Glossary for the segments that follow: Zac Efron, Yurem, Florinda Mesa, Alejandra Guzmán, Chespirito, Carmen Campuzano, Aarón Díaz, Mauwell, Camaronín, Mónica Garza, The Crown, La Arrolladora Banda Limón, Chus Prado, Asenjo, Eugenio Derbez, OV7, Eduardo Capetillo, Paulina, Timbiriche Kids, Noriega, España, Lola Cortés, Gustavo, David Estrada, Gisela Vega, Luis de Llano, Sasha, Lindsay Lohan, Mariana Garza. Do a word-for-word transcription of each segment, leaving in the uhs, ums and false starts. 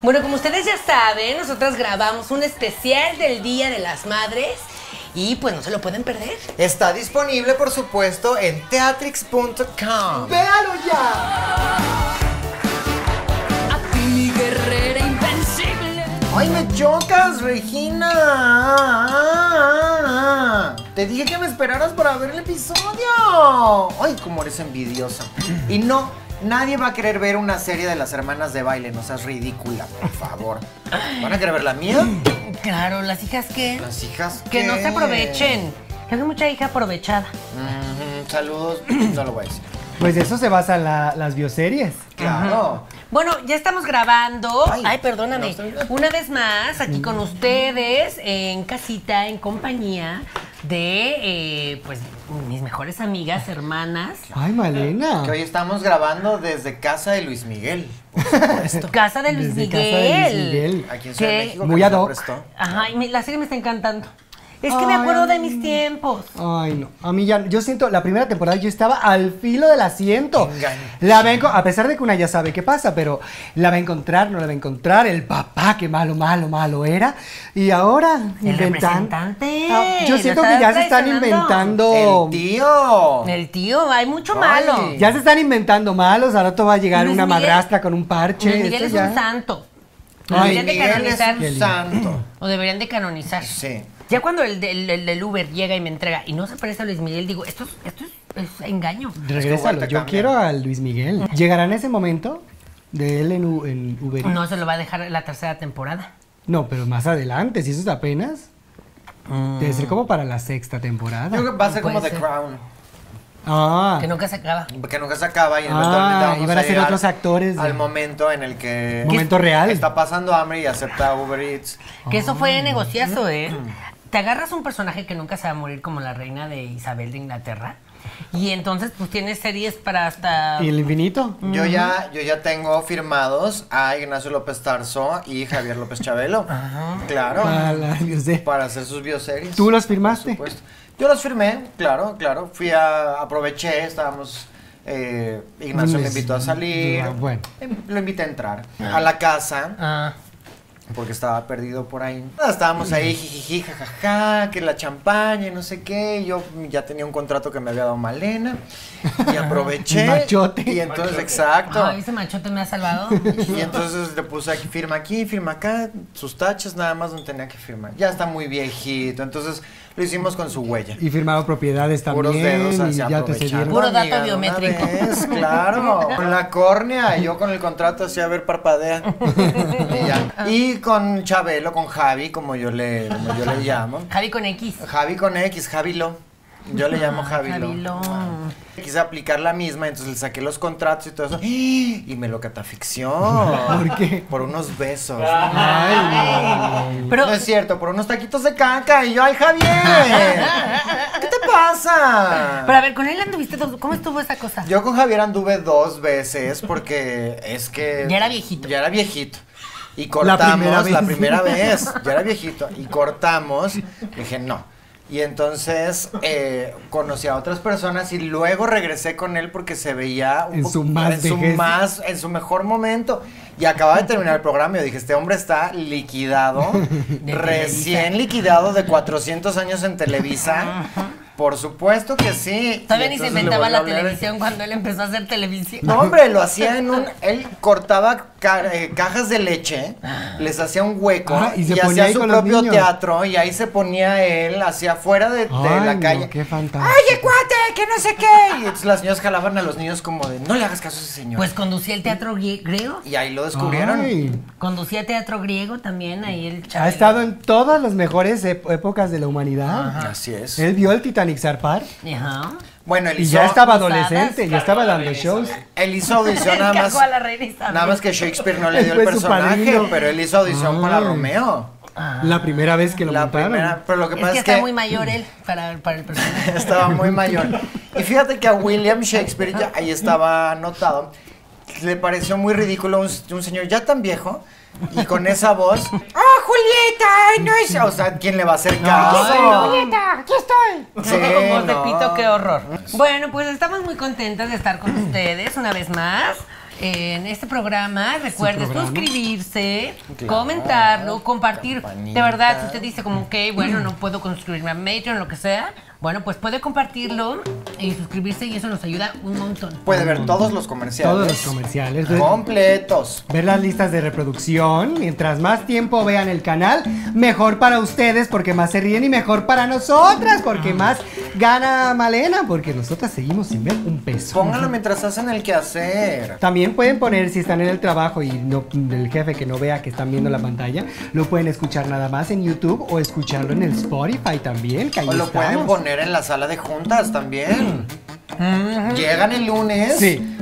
Bueno, como ustedes ya saben, nosotras grabamos un especial del Día de las Madres y pues no se lo pueden perder. Está disponible, por supuesto, en teatrix punto com. ¡Véalo ya! A ti, mi guerrera invencible. ¡Ay, me chocas, Regina! Ah, ah, ah. Te dije que me esperaras para ver el episodio. ¡Ay, cómo eres envidiosa! Y no... nadie va a querer ver una serie de las hermanas de baile, no seas ridícula, por favor. ¿Van a querer ver la mía? Claro, ¿las hijas qué? ¿Las hijas qué? Que no se aprovechen. Hay mucha hija aprovechada. Mm-hmm, saludos, no lo voy a decir. Pues de eso se basa la, las bioseries. Claro. Ajá. Bueno, ya estamos grabando. Ay, Ay perdóname. No, una vez más, aquí con ustedes, en casita, en compañía de, eh, pues, mis mejores amigas, hermanas. Ay, Malena. Que hoy estamos grabando desde Casa de Luis Miguel. Por supuesto. Casa de Luis desde Miguel. Casa de Luis Miguel. Aquí en Ciudad de México. Muy ad hoc. Ajá, y me, la serie me está encantando. Es que ay, me acuerdo de mis tiempos. Ay, no. A mí ya, yo siento, la primera temporada yo estaba al filo del asiento. Engaño. La vengo, a pesar de que una ya sabe qué pasa, pero la va a encontrar, no la va a encontrar. El papá, qué malo, malo, malo era. Y ahora, el representante. Ah, yo siento que ya se están inventando. El tío. El tío, hay mucho ay, malo. Ya se están inventando malos. Al rato va a llegar Luis una Miguel, madrastra con un parche. Luis Miguel es ya un santo. Ay, deberían de canonizar. Es un santo. O deberían de canonizar. Sí. Ya cuando el del el, el Uber llega y me entrega y no se parece a Luis Miguel, digo, esto es, esto es, es engaño. Regrésalo, yo quiero a Luis Miguel. ¿Llegará en ese momento de él en, en Uber? No, se lo va a dejar la tercera temporada. No, pero más adelante, si eso es apenas. Mm. Debe ser como para la sexta temporada. Yo creo que va a ser como The Crown. Ah. Que nunca se acaba. Que nunca se acaba. Y en ah, y van a ser otros actores. Al momento en el que... momento real. Está pasando hambre y acepta Uber Eats. Que eso fue negociazo, ¿eh? Te agarras un personaje que nunca se va a morir como la reina de Isabel de Inglaterra y entonces pues tienes series para hasta... ¿y el infinito? Mm-hmm. Yo ya yo ya tengo firmados a Ignacio López Tarso y Javier López Chabelo. Ajá. Claro. Para, la, para hacer sus bioseries. ¿Tú los firmaste? Por supuesto. Yo los firmé, claro, claro. Fui a... aproveché, estábamos... Eh, Ignacio me invitó a salir. Bueno. Lo invité a entrar. Ah. A la casa. Ah. Porque estaba perdido por ahí. Estábamos ahí, jijiji, jajaja, que la champaña y no sé qué. Yo ya tenía un contrato que me había dado Malena. Y aproveché. Machote. Y entonces, machote. Exacto. Ay, ese machote me ha salvado. Y entonces le puse aquí, firma aquí, firma acá. Sus taches nada más donde tenía que firmar. Ya está muy viejito. Entonces lo hicimos con su huella. Y firmaba propiedades también. Puros dedos hacia aprovechar. Puro dato biométrico. Vez, claro. Con la córnea. Yo con el contrato así, a ver, parpadea. Y ya. Y con Chabelo, con Javi, como yo le, como yo le llamo. Javi con X. Javi con X, Javilo. Yo le llamo ah, Javilo. Javilo. Ah. Quise aplicar la misma, entonces le saqué los contratos y todo eso. Y me lo catafixió. ¿Por qué? Por unos besos. Ay, ay. Pero, no es cierto, por unos taquitos de caca. Y yo, ¡ay, Javier! ¿Qué te pasa? Pero a ver, con él anduviste dos. ¿Cómo estuvo esa cosa? Yo con Javier anduve dos veces porque es que... ya era viejito. Ya era viejito. Y cortamos la primera vez, la primera vez, ya era viejito, y cortamos, dije no. Y entonces eh, conocí a otras personas y luego regresé con él porque se veía un en, su más, en, su más, en su mejor momento. Y acababa de terminar el programa y yo dije, este hombre está liquidado, recién liquidado de cuatrocientos años en Televisa. Por supuesto que sí. Todavía ni se inventaba la televisión cuando él empezó a hacer televisión. No, hombre, lo hacía en un... él cortaba ca eh, cajas de leche, les hacía un hueco ah, y, y hacía su propio teatro y ahí se ponía él hacia afuera de, de ay, la calle. No, qué fantástico. ¡Ay, cuate! ¡Que no sé qué! Y entonces las niñas jalaban a los niños como de, no le hagas caso a ese señor. Pues conducía el teatro griego. Y ahí lo descubrieron. Ay. Conducía teatro griego también, ahí el Chabelo. Ha estado en todas las mejores épocas de la humanidad. Ajá. Así es. Él vio el Titanic. Zarpar. Ajá. Bueno, él hizo, y ya estaba adolescente, ya estaba dando shows. Él hizo audición nada más. Nada más que Shakespeare no le dio el personaje, pero él hizo audición para Romeo. Ah, la primera vez que lo la montaron. Primera, pero lo que es pasa que es que... está muy mayor él para, para el personaje. Estaba muy mayor. Y fíjate que a William Shakespeare, ya, ahí estaba anotado, le pareció muy ridículo un, un señor ya tan viejo. Y con esa voz, ¡oh, Julieta! ¡Ay, no es! O sea, ¿quién le va a hacer caso? ¡Aquí estoy, Julieta! ¡Aquí estoy! Sí, con voz no. de pito, qué horror. Bueno, pues estamos muy contentas de estar con ustedes una vez más. en este programa. Recuerde programa. suscribirse, claro, comentarlo, compartir. Campanita. De verdad, si usted dice como que, bueno, no puedo construirme a Patreon, lo que sea, bueno, pues puede compartirlo y suscribirse y eso nos ayuda un montón. Puede ver todos los comerciales. Todos los comerciales. Completos. Ver las listas de reproducción. Mientras más tiempo vean el canal, mejor para ustedes porque más se ríen y mejor para nosotras porque más gana Malena porque nosotras seguimos sin ver un peso. Pónganlo mientras hacen el quehacer. También pueden poner, si están en el trabajo y no, el jefe que no vea que están viendo la pantalla, lo pueden escuchar nada más en YouTube o escucharlo en el Spotify también, que ahí o lo estamos. Pueden poner en la sala de juntas también. Mm. Llegan el lunes, sí.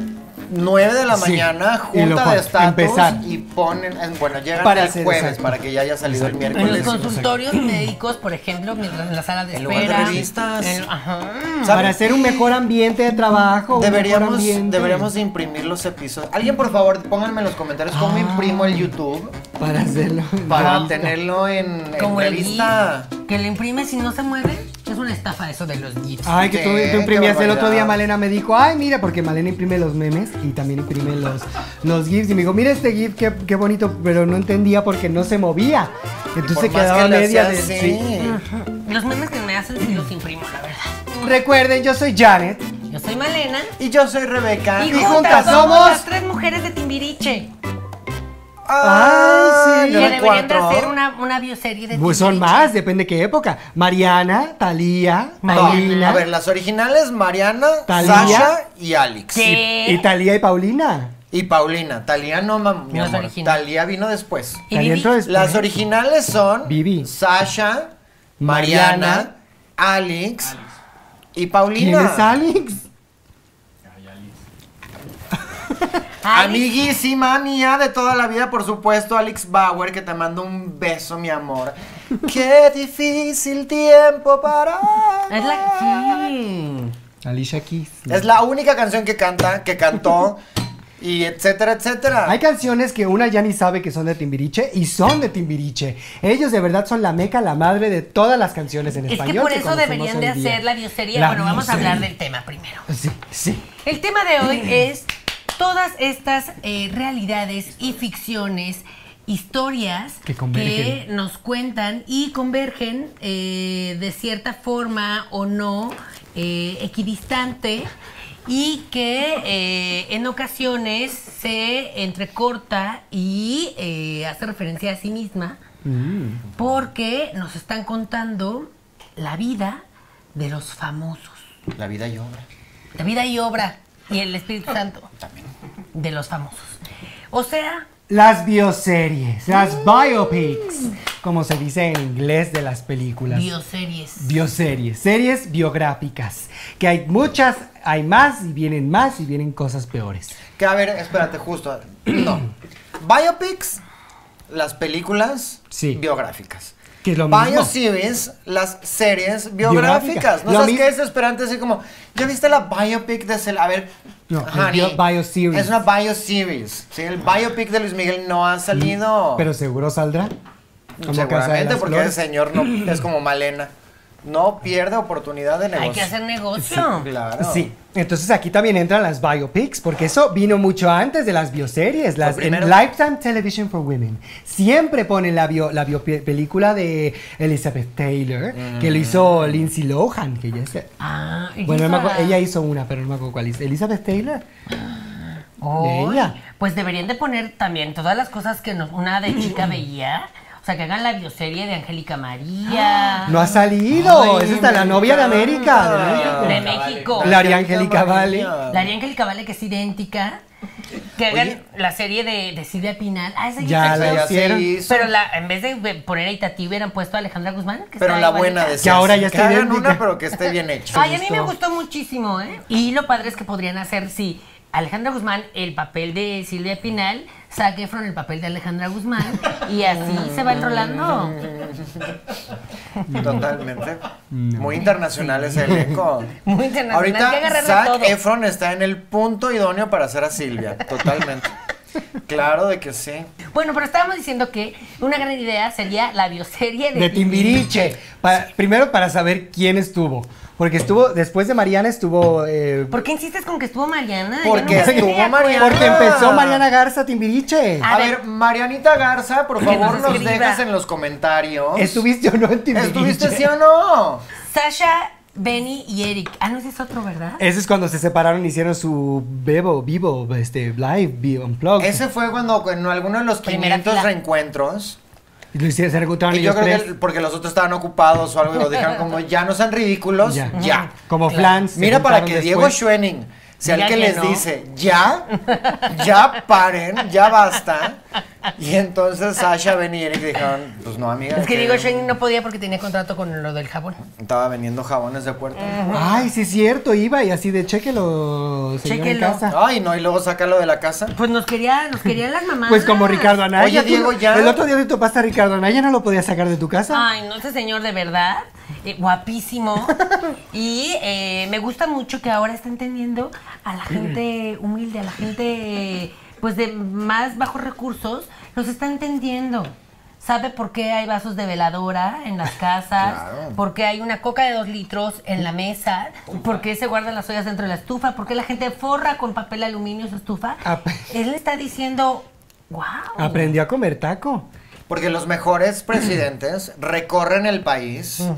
nueve de la mañana, junta de estatus y ponen, bueno, llegan para el jueves exacto. para que ya haya salido exacto. el miércoles. En los consultorios exacto. médicos, por ejemplo, en la sala de espera. De revistas. El, ajá. Para hacer un mejor ambiente de trabajo. Deberíamos, ambiente. deberíamos imprimir los episodios. Alguien, por favor, pónganme en los comentarios cómo ah, imprimo el YouTube. Para hacerlo. Para revista. tenerlo en, en revista. El, que le imprimes y no se mueve. Es una estafa eso de los gifs. Ay, que tú, tú imprimías el otro día, Malena me dijo, ay, mira, porque Malena imprime los memes y también imprime los, los gifs. Y me dijo, mira este gif, qué, qué bonito, pero no entendía porque no se movía. Entonces quedaba media de... Sí. Sí. Los memes que me hacen sí los imprimo, la verdad. Recuerden, yo soy Janet. Yo soy Malena. Y yo soy Rebeca. Y, y juntas, juntas somos... somos... las tres mujeres de Timbiriche. Ay, sí, que deberían de hacer una, una bioserie de pues son más, depende de qué época. Mariana, Thalía, Paulina. A ver, las originales, Mariana, Sasha y Alex. ¿Qué? Y, y Thalía y Paulina. Y Paulina, Thalía no, mi amor, Thalía vino después. ¿Y Vivi? Las originales son Vivi, Sasha, Mariana, Alex, Alex y Paulina. ¿Quién es Alex? Amiguísima mía de toda la vida, por supuesto, Alex Bauer, que te mando un beso, mi amor. Qué difícil tiempo para... Es la... Sí. Alicia Keys. Es la única canción que canta, que cantó, y etcétera, etcétera. Hay canciones que una ya ni sabe que son de Timbiriche, y son de Timbiriche. Ellos de verdad son la meca, la madre de todas las canciones en español. Es que por eso deberían de hacer la biosería. Bueno, vamos a hablar del tema primero. Sí, sí. El tema de hoy es... todas estas eh, realidades y ficciones, historias que, que nos cuentan y convergen eh, de cierta forma o no, eh, equidistante, y que eh, en ocasiones se entrecorta y eh, hace referencia a sí misma, mm. porque nos están contando la vida de los famosos. La vida y obra. La vida y obra. Y el Espíritu Santo también de los famosos. O sea, las bioseries, las mm. biopics, como se dice en inglés, de las películas. Bioseries. Bioseries, series biográficas. Que hay muchas, hay más y vienen más y vienen cosas peores. Que a ver, espérate, justo. No. Biopics, las películas sí. biográficas. Que es lo mismo. Bioseries, las series biográficas. Biográfica. No sabes qué es desesperante así como, ¿ya viste la biopic de Cel? A ver, no, honey, es, bio, bio es una bioseries. ¿Sí? El biopic de Luis Miguel no ha salido. Pero seguro saldrá. Seguramente, porque flores. El señor no es como Malena. No pierde oportunidad de negocio. Hay que hacer negocio. Sí, claro. Sí. Entonces aquí también entran las biopics, porque eso vino mucho antes de las bioseries. Las en Lifetime Television for Women. Siempre ponen la bio, la bio película de Elizabeth Taylor, mm. que lo hizo Lindsay Lohan, que ya es... Ah, bueno, no acuerdo, ella hizo una, pero no me acuerdo cuál es. Elizabeth Taylor. Oh, de ella. Pues deberían de poner también todas las cosas que nos, una de chica veía. O sea, que hagan la bioserie de Angélica María. ¡No ha salido! Esa está la novia de América. De, América. de México. La haría Angélica Vale. La haría Angélica Vale, que es idéntica. Que hagan Oye. la serie de, de Silvia Pinal. Ah, esa ya la ya hicieron. Pero la, en vez de poner a Itati, hubieran puesto a Alejandra Guzmán. Que pero la buena de que ahora ya está bien. una, pero que esté bien hecha. Ay, a mí me gustó muchísimo, ¿eh? Y lo padre es que podrían hacer, sí, Alejandra Guzmán, el papel de Silvia Pinal. Zac Efron el papel de Alejandra Guzmán y así se va enrolando. Totalmente. Muy internacional sí. ese elenco. Muy internacional. Ahorita Zac Efron está en el punto idóneo para hacer a Silvia. Totalmente. Claro de que sí. Bueno, pero estábamos diciendo que una gran idea sería la bioserie de, de Timbiriche. Timbiriche. Para, primero para saber quién estuvo. Porque estuvo, después de Mariana estuvo... Eh, ¿Por qué insistes con que estuvo Mariana? Porque estuvo Mariana. Porque empezó Mariana Garza Timbiriche. A, a ver, ver, Marianita Garza, por favor, nos, nos dejas en los comentarios. ¿Estuviste o no en Timbiriche? ¿Estuviste sí o no? Sasha, Benny y Eric. Ah, no, ese es otro, ¿verdad? Ese es cuando se separaron y hicieron su Bebo, vivo, este, live, vivo, unplugged. Ese fue cuando en alguno de los quinientos reencuentros... Lo hicieron, se reencontraron y ellos yo creo tres. Que porque los otros estaban ocupados o algo y lo dejaron como ya no sean ridículos, ya. ya. Como flans. Mira, para que después Diego Schwenning sea el que, que les no. dice, ya, ya paren, ya basta. Y entonces Sasha, Benny y Eric dijeron, pues no, amiga. Es que, que Diego Schwenning no podía porque tenía contrato con lo del jabón. Estaba vendiendo jabones de puerta. Uh-huh. Ay, sí es cierto, iba y así de chéquelo, señor, en casa. Ay, no, y luego sácalo de la casa. Pues nos quería, nos querían las mamás. Pues como Ricardo Anaya. Oye, Diego, ya. El otro día te topaste a Ricardo Anaya, ¿no lo podías sacar de tu casa? Ay, no, ese señor, de verdad, eh, guapísimo. Y eh, me gusta mucho que ahora está entendiendo a la gente humilde, a la gente pues de más bajos recursos, los está entendiendo. Sabe por qué hay vasos de veladora en las casas, claro, por qué hay una coca de dos litros en la mesa, por qué se guardan las ollas dentro de la estufa, por qué la gente forra con papel aluminio su estufa. Ap Él le está diciendo, wow. Aprendió a comer taco. Porque los mejores presidentes recorren el país, uh-huh,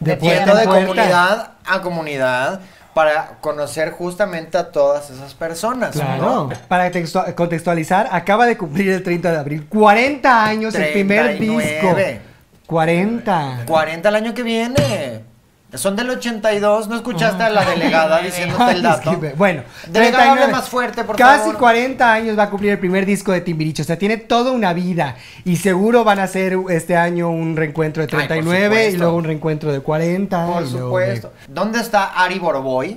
de, puerta, de comunidad a comunidad, para conocer justamente a todas esas personas. Claro, ¿no? Para contextualizar, acaba de cumplir el treinta de abril cuarenta años, treinta y nueve. El primer disco. cuarenta. cuarenta el año que viene. Son del ochenta y dos, ¿no escuchaste a la delegada diciéndote el dato? Bueno, delegada, hable más fuerte, por favor. Casi cuarenta años va a cumplir el primer disco de Timbiriche, o sea, tiene toda una vida. Y seguro van a hacer este año un reencuentro de treinta y nueve. Ay, y luego un reencuentro de cuarenta. Por supuesto. De... ¿Dónde está Ari Borovoy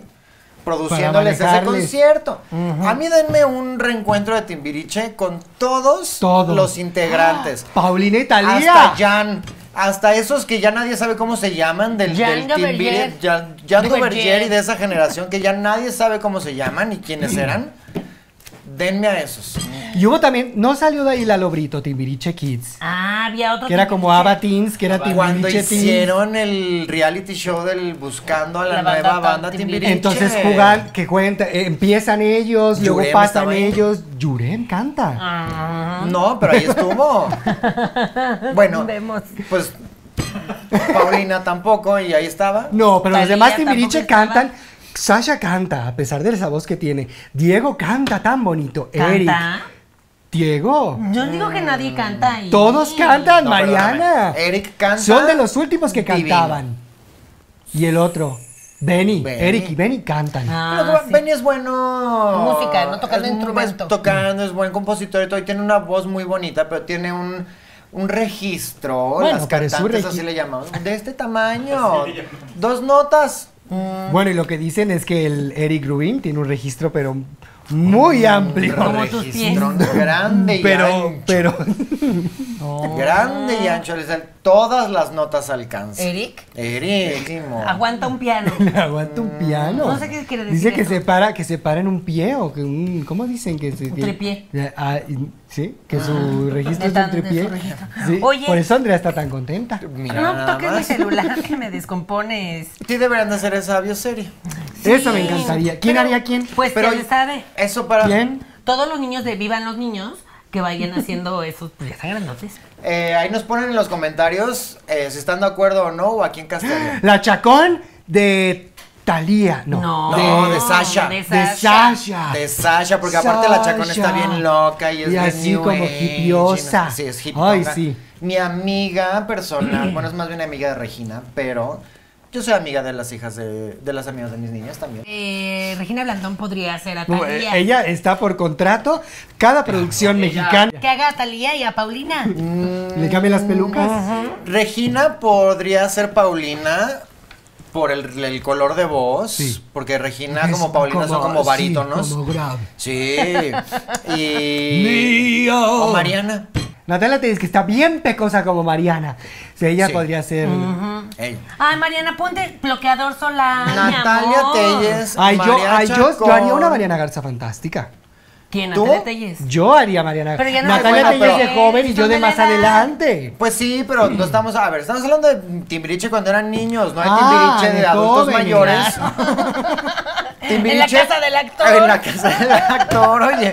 produciéndoles ese concierto? Uh-huh. A mí denme un reencuentro de Timbiriche con todos, todos. los integrantes. Ah, Paulina y Thalía. Hasta Jan. Hasta esos que ya nadie sabe cómo se llaman, del, del Timbiriche, Jan, Jan Duverger y de esa generación que ya nadie sabe cómo se llaman y quiénes eran, denme a esos. Y hubo también, no salió de ahí la Lobrito, Timbiriche Kids. Ah, había otro. Que era como Ava Teens, que era Timbiriche Teens. Cuando hicieron el reality show del Buscando a la, la banda, nueva banda Timbiriche. Timbiriche. Entonces jugar, que cuenta, eh, empiezan ellos, Yurem luego pasan ellos. Yurem canta. Ah. No, pero ahí estuvo. Bueno, vemos. Pues Paulina tampoco, y ahí estaba. No, pero Talía, los demás Timbiriche cantan. Sasha canta, a pesar de esa voz que tiene. Diego canta tan bonito. ¿Canta? Eric. Diego. Yo digo que nadie canta ahí. Todos cantan, no, Mariana. Perdóname. Eric canta. Son de los últimos que divino. cantaban. Y el otro, Benny. Benny. Eric y Benny cantan. Ah, Pero, sí. Benny es bueno. Música, no tocando instrumento. Es tocando, es buen compositor y todo. Y tiene una voz muy bonita, pero tiene un... un registro, bueno, las cantantes regi así le llamamos, de este tamaño, dos notas. Mm. Bueno, y lo que dicen es que el Erik Rubín tiene un registro, pero muy amplio. Como tus pies. Grande y pero, ancho. Pero, no. Grande y ancho, todas las notas alcanzan. ¿Eric? Eric. Aguanta un piano. Aguanta un piano. No sé qué quiere decir. Dice que eso. se para, que se para en un pie o que un, ¿cómo dicen? Que se, un tripié. Ah, sí, que su ah, registro es un tripié. Sí. Oye. Por eso Andrea está tan contenta. Mira, no toques mi celular que me descompones. Sí deberían de hacer esa bioserie. Sí, eso me encantaría. ¿Quién pero, haría quién? Pues pero ya se sabe. Eso para ¿Quién? Todos los niños de Vivan los Niños que vayan haciendo esos, pues ya están grandotes. Eh, ahí nos ponen en los comentarios eh, si están de acuerdo o no, o aquí en Castellón. La Chacón de Thalía, no. No, de, de Sasha. De Sasha. De Sasha, porque Sasha. aparte la Chacón está bien loca y es y bien así new como hipiosa. Sí, es hipiosa. Ay, sí. Mi amiga personal, bueno, es más bien amiga de Regina, pero... yo soy amiga de las hijas de, de las amigas de mis niñas también. Eh, Regina Blandón podría ser a Thalía. Ella está por contrato. Cada producción ella, mexicana. Que haga a Thalía y a Paulina. Mm, Le cambien las pelucas. Uh-huh. Regina podría ser Paulina por el, el color de voz. Sí. Porque Regina es como Paulina como, son como barítonos. Sí, como grave. Sí. Y... o Mariana. Natalia Téllez, que está bien pecosa como Mariana. O sea, ella sí. podría ser... Uh-huh. Ella. Ay, Mariana, ponte bloqueador solar, Natalia Téllez, ay, yo, ay yo, yo haría una Mariana Garza fantástica. ¿Quién? ¿Natalia Téllez? Yo haría Mariana. Pero ya no Natalia Téllez bueno, de joven y yo de más adelante. Pues sí, pero no estamos... A ver, estamos hablando de Timbiriche cuando eran niños. No hay ah, Timbiriche de, de adultos joven, mayores. En la casa del actor. En la casa del actor, oye.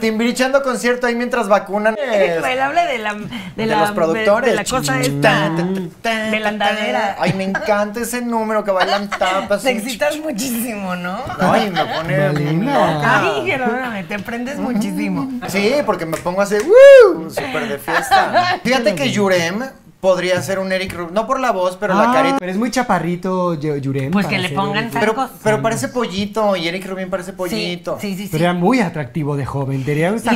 Timbiricheando concierto ahí mientras vacunan. Él habla de la... De, de la, los productores. De la cosa esta. De la andadera. Ay, me encanta ese número que bailan tapas. Te excitas muchísimo, ¿no? Ay, me pone... Ay, Jerónimo, te prendes muchísimo. Sí, porque me pongo así, ¡woo! Súper de fiesta. Fíjate que Yurem... podría ser un Erik Rubín, no por la voz, pero ah, la carita. Pero es muy chaparrito Yurem. Pues que le pongan tacos. Pero, pero parece pollito, y Erik Rubín parece pollito. Sí, sí, sí. sí. Pero era muy atractivo de joven. Tenía esa...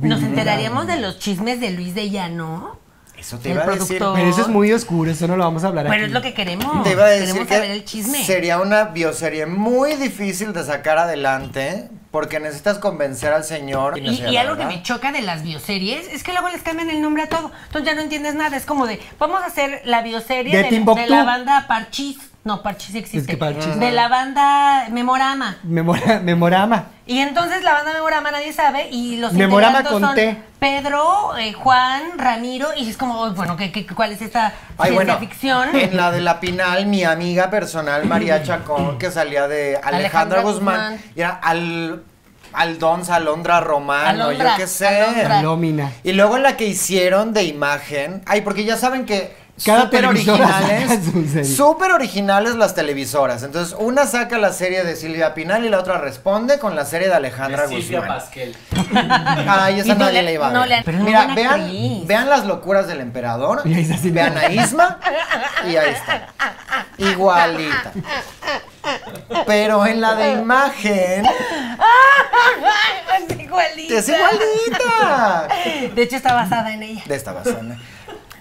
Nos enteraríamos de los chismes de Luis de Llano. Eso te el iba a decir. Pero eso es muy oscuro, eso no lo vamos a hablar pero aquí. Pero es lo que queremos. Te iba a decir queremos que saber el chisme. Sería una bioserie muy difícil de sacar adelante, porque necesitas convencer al señor. Y, y, y algo que me choca de las bioseries es que luego les cambian el nombre a todo. Entonces ya no entiendes nada. Es como de, vamos a hacer la bioserie de, de, de la banda Parchis. No, Parchis existe. Es que Parchis, de no. la banda Memorama. Memora, Memorama. Y entonces la banda Memorama nadie sabe y los Memorama con son T. Pedro, eh, Juan, Ramiro y es como, oh, bueno, ¿qué, qué, ¿cuál es esta Ay, bueno, ficción? En la de la Pinal, mi amiga personal María Chacón, que salía de Alejandra, Alejandra Guzmán, Guzmán, y era al... Aldón, Alondra Romano, Alondra, yo qué sé. Lómina. Y luego la que hicieron de Imagen. Ay, porque ya saben que... Cada super originales, super originales las televisoras. Entonces, una saca la serie de Silvia Pinal y la otra responde con la serie de Alejandra Guzmán. Silvia Pasquel. Ay, esa nadie le iba a ver. Mira, vean, vean las locuras del emperador. Vean a Isma y ahí está. Igualita. Pero en la de Imagen... Es igualita. Es igualita. De hecho, está basada en ella. Está basada en ella.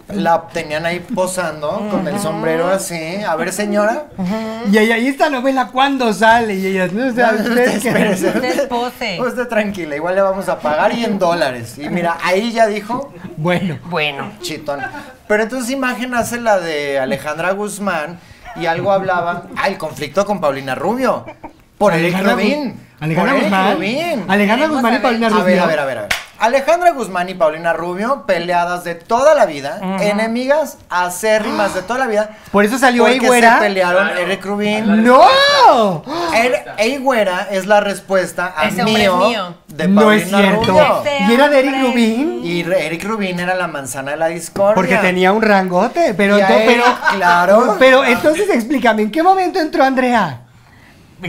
La tenían ahí posando uh-huh. con el sombrero así. A ver, señora. Uh-huh. Y ahí esta novela, ¿cuándo sale? Y ella, no, o sea, no, usted, usted, usted pose. Usted tranquila, igual le vamos a pagar y en dólares. Y mira, ahí ya dijo. Bueno. Bueno. Chitón. Pero entonces Imagen hace la de Alejandra Guzmán y algo hablaba. Ah, el conflicto con Paulina Rubio. Por Erik Rubín. Alejandra Guzmán. Alejandra Guzmán y Paulina Rubio. A ver, a ver, a ver. A ver. Alejandra Guzmán y Paulina Rubio, peleadas de toda la vida, uh-huh. enemigas acérrimas de toda la vida. Por eso salió Eygüera. Se pelearon claro. Erik Rubín. ¡No! Eygüera es la respuesta a Ese mío, mío de Paulina No es cierto. Rubio. Y era de Erik Rubín. Y Erik Rubín era la manzana de la discordia. Porque tenía un rangote, pero... No, él, pero claro. Pero entonces explícame, ¿en qué momento entró Andrea?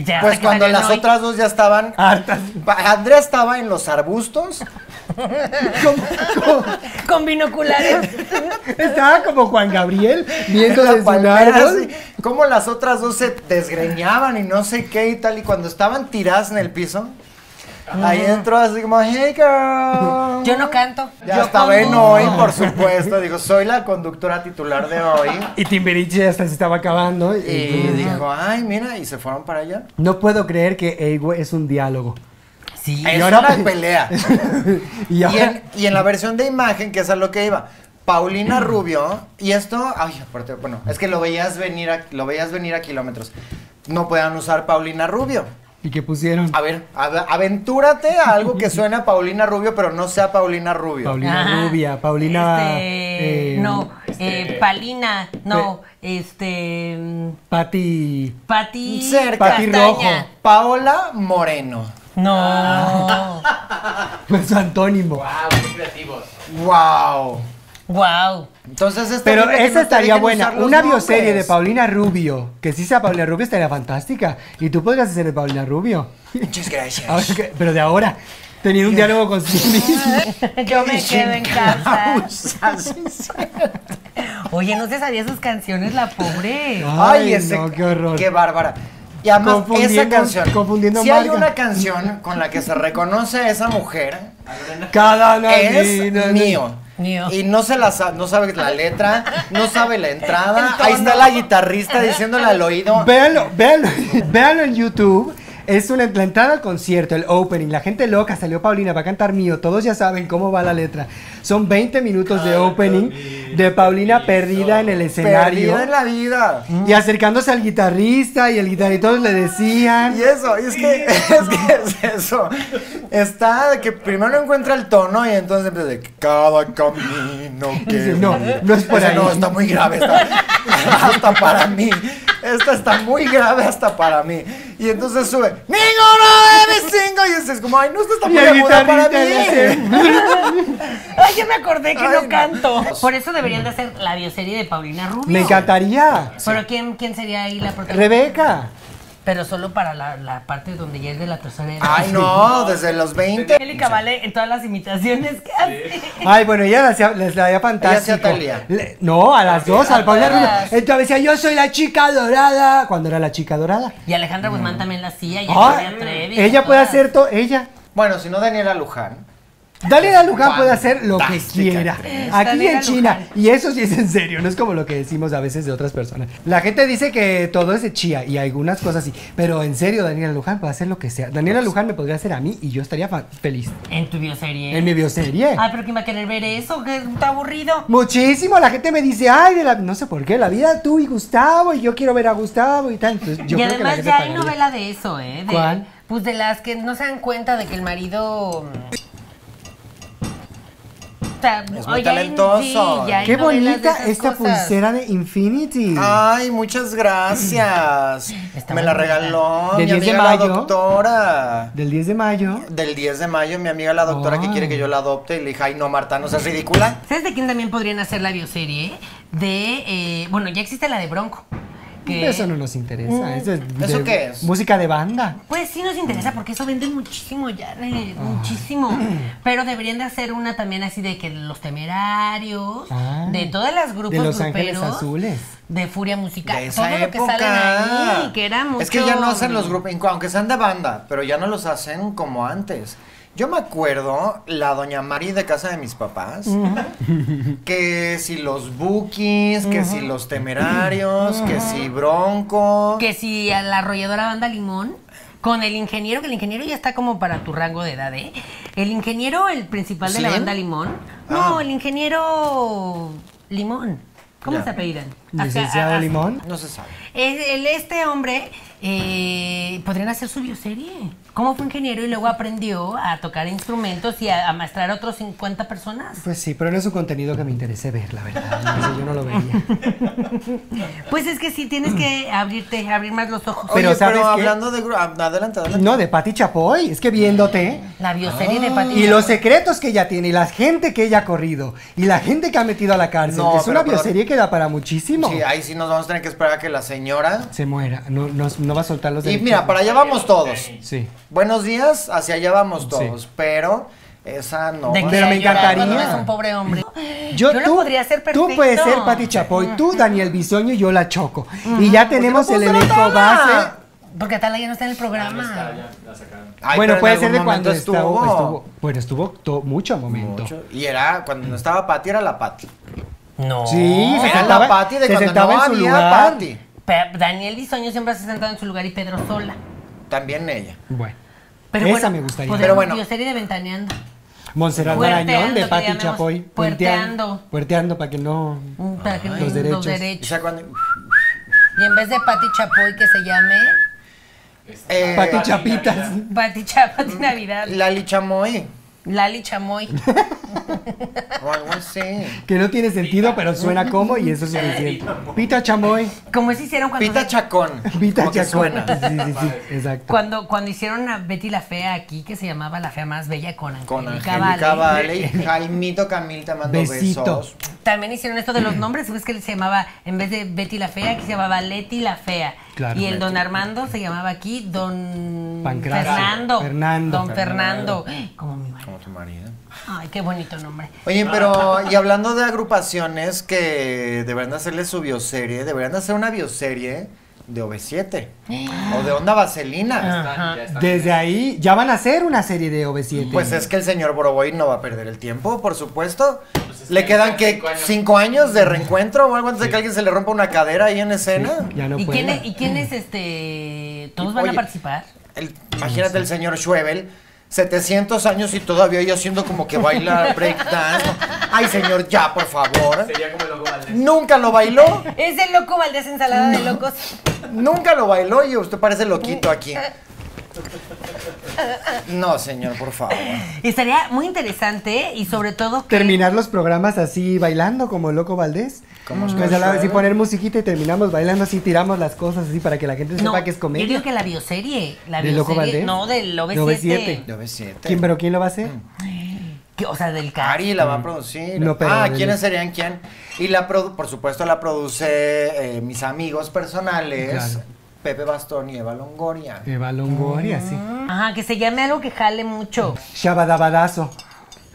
Ya, pues cuando las hoy. otras dos ya estaban hartas. Andrea estaba en los arbustos con, con, con binoculares. Estaba como Juan Gabriel viendo desde un árbol como las otras dos se desgreñaban y no sé qué y tal. Y cuando estaban tiradas en el piso, uh-huh. ahí entró así como, hey girl. Yo no canto. Ya Yo estaba conduco. en hoy, por supuesto. Digo, soy la conductora titular de hoy. Y Timbiriche hasta se estaba acabando. Y, y dijo, ay, mira, y se fueron para allá. No puedo creer que Eygüe es un diálogo. Sí, es y ahora, una pelea. y, ahora... y, en, y en la versión de Imagen, que es a lo que iba. Paulina Rubio, y esto, ay, aparte, bueno, es que lo veías venir a, lo veías venir a kilómetros. No podían usar Paulina Rubio. ¿Y qué pusieron? A ver, av aventúrate a algo que suena a Paulina Rubio, pero no sea Paulina Rubio. Paulina Ajá. Rubia, Paulina... Este, eh, no, este, eh, Paulina, no, pe, este... Patti... Patti... Cerca. Patti Rojo. Paola Moreno. No. Es su antónimo. Wow, muy creativos. Wow. Wow. Entonces esta Pero esa no estaría buena. Una bioserie nombres. de Paulina Rubio, que sí sea Paulina Rubio, estaría fantástica. Y tú podrías hacer de Paulina Rubio. Muchas gracias. Ahora, pero de ahora, tener un yo, diálogo con sí mismo. Yo me quedo en casa. Oye, no se sabía sus canciones, la pobre. Ay, Ay ese, no, qué horror. Qué bárbara. Y además, esa canción, confundiendo si marca. hay una canción con la que se reconoce a esa mujer, Cada es no, no, mío. Mío. Y no se la sabe, no sabe la letra, no sabe la entrada. Ahí está la guitarrista diciéndole al oído. Véanlo, véanlo, véanlo en YouTube. Es una, la entrada al concierto, el opening. La gente loca, salió Paulina, va a cantar mío. Todos ya saben cómo va la letra. Son veinte minutos de opening. de Paulina perdida en el escenario. Perdida en la vida. Y acercándose al guitarrista, y el guitarrista le decían. Y eso, y es que es, que es eso. Está de que primero encuentra el tono y entonces empieza de cada camino que... No, no es por ahí. No, está muy grave. Está, hasta para mí. Esta está muy grave hasta para mí. Y entonces sube, ninguno de mis cinco. Y es como, ay, no, esta está muy aguda para mí. Ay, yo me acordé que ay, no canto. Por eso deberían de hacer la bioserie de Paulina Rubio. Me encantaría. Pero ¿quién, quién sería ahí la protagonista? Rebeca. Pero solo para la, la parte donde ya es de la tercera edad. Ay, no, desde los veinte. Angélica Vale en todas las imitaciones que hace. Ay, bueno, ella les, les la hacía fantástica. No, a las dos, al Paulina Rubio. Entonces decía, yo soy la chica dorada. Cuando era la chica dorada. Y Alejandra Guzmán mm. también la hacía. Y ah, Trevi, ella puede hacer todo, ella. Bueno, si no, Daniela Luján. Daniela Luján puede hacer lo que quiera aquí en China, y eso sí es en serio, no es como lo que decimos a veces de otras personas. La gente dice que todo es de chía y algunas cosas sí, pero en serio Daniela Luján puede hacer lo que sea. Daniela Luján me podría hacer a mí y yo estaría feliz. ¿En tu bioserie? En mi bioserie. Ay, pero ¿quién va a querer ver eso? Que está aburrido. Muchísimo, la gente me dice, ay, de la... no sé por qué, la vida tú y Gustavo, y yo quiero ver a Gustavo y tal. Entonces, yo y creo además que ya pagaría. Hay novela de eso, ¿eh? De, ¿cuál? Pues de las que no se dan cuenta de que el marido... Es muy talentoso. Qué bonita esta pulsera de Infinity. Ay, muchas gracias. Me la regaló mi amiga la doctora. ¿Del diez de mayo? Del diez de mayo, mi amiga la doctora que quiere que yo la adopte. Y le dije, ay no, Marta, no seas ridícula. ¿Sabes de quién también podrían hacer la bioserie? De, eh, bueno, ya existe la de Bronco. ¿Qué? Eso no nos interesa. ¿Eso, es ¿Eso qué es? Música de banda. Pues sí nos interesa porque eso vende muchísimo ya, eh, oh. muchísimo. Pero deberían de hacer una también así de que Los Temerarios, ah, de todas las grupos de Los Ángeles Azules, de Furia Musical, de esa todo época. Lo que salen ahí, que era mucho. Es que ya no hacen los grupos, aunque sean de banda, pero ya no los hacen como antes. Yo me acuerdo la doña Mari de casa de mis papás, uh-huh. que si los Bookies, que uh-huh. si Los Temerarios, uh-huh. que si Bronco. Que si a la arrolladora banda Limón, con el ingeniero, que el ingeniero ya está como para tu rango de edad, ¿eh? El ingeniero, el principal de ¿sí? la banda Limón. No, ah. el ingeniero Limón. ¿Cómo ya. se apellidan? ¿Licenciado Limón? No se sabe. Es, el, este hombre... Eh, podrían hacer su bioserie. ¿Cómo fue ingeniero y luego aprendió a tocar instrumentos y a, a maestrar a otros cincuenta personas? Pues sí, pero no es un contenido que me interese ver, la verdad. No sé, yo no lo veía. Pues es que sí, tienes que abrirte, abrir más los ojos. Pero, Oye, ¿sabes pero hablando de... Adelante, adelante. No, de Patti Chapoy. Es que viéndote... La bioserie ah, de Patti Chapoy. Y los secretos que ella tiene, y la gente que ella ha corrido, y la gente que ha metido a la cárcel. No, es pero, una bioserie pero, que da para muchísimo. Sí, ahí sí nos vamos a tener que esperar a que la señora... se muera. No, nos, no va a soltar los derechos. Y mira, para allá vamos todos. Sí. Buenos días, hacia allá vamos todos, sí. pero esa no. De pero me encantaría. No es un pobre hombre. Yo, yo tú, no podría ser perfecto. Tú puedes ser Patti Chapoy, mm. tú Daniel Bisoño y yo la Choco. Mm. Y ya tenemos el elenco base. Porque Thalía ya no está en el programa. No está, ya, la sacaron. Ay, bueno, puede ser de cuando estuvo. Estaba, estuvo. Bueno, estuvo mucho momento. Mucho. Y era cuando no estaba Patti, era la Patti. No. Sí, se era sentaba, la Patti de se cuando sentaba no en su había lugar. Patti. Daniel Bisoño siempre se ha sentado en su lugar y Pedro Sola. También ella. Bueno, pero esa bueno, me gustaría. Pero bueno. Bioserie de Ventaneando. Montserrat Marañón de Patti Chapoy. Puerteando. Puerteando para que no... Para que no los derechos. derechos. Y en vez de Patti Chapoy que se llame... Eh, Patti Chapitas. Patti Chapoy de Navidad. Lali Chamoy. Lali Chamoy. O algo así. Que no tiene sentido, Pita. Pero suena como y eso es suficiente. Pita Chamoy. Como se hicieron cuando... Pita se... Chacón. Pita Chacón. Suena. Sí, sí, sí. Exacto. Cuando, cuando hicieron a Betty la Fea aquí, que se llamaba La Fea Más Bella con Angélica Vale. Vale. Y Jaimito Camil te mandó besos. También hicieron esto de los nombres. Es que se llamaba, en vez de Betty la Fea, aquí se llamaba Leti la Fea. Claro, y el Don Armando se llamaba aquí Don Pancracio. Fernando. Fernando. Don Fernando. Fernando. Como mi marido. Como tu marido. Ay, qué bonito nombre. Oye, pero y hablando de agrupaciones que deberían de hacerle su bioserie, deberían de hacer una bioserie de O V siete o de Onda Vaselina. Ya están, ya están. Desde ahí ya van a hacer una serie de O V siete. Pues es que el señor Borovoy no va a perder el tiempo, por supuesto. Pues le quedan que cinco años. cinco años de reencuentro o algo antes sí. de que alguien se le rompa una cadera ahí en escena. Sí, ya no ¿Y, quién es, ¿Y quién es este? ¿Todos van Oye, a participar? El, imagínate no sé. el señor Schwebel. setecientos años y todavía yo haciendo como que baila breakdance. Ay, señor, ya, por favor. Sería como el Loco Valdés. Nunca lo bailó. Es el Loco Valdés, ensalada no. de locos. Nunca lo bailó y usted parece loquito aquí. No, señor, por favor. Estaría muy interesante y sobre todo que... terminar los programas así bailando como el Loco Valdés. Como mm. así poner musiquita y terminamos bailando así, tiramos las cosas así para que la gente no, sepa que es comedia. Yo digo que la bioserie, la ¿De bioserie, Loco Valdés? No, del O V siete. ¿Quién, pero quién lo va a hacer? O sea, del caso. Ari la va a producir. No, pero, ah, ¿quiénes serían quién? Y la produ por supuesto la produce eh, mis amigos personales. Claro. Pepe Bastón y Eva Longoria. Eva Longoria, uh-huh. sí. Ajá, que se llame algo que jale mucho. Shabadabadazo.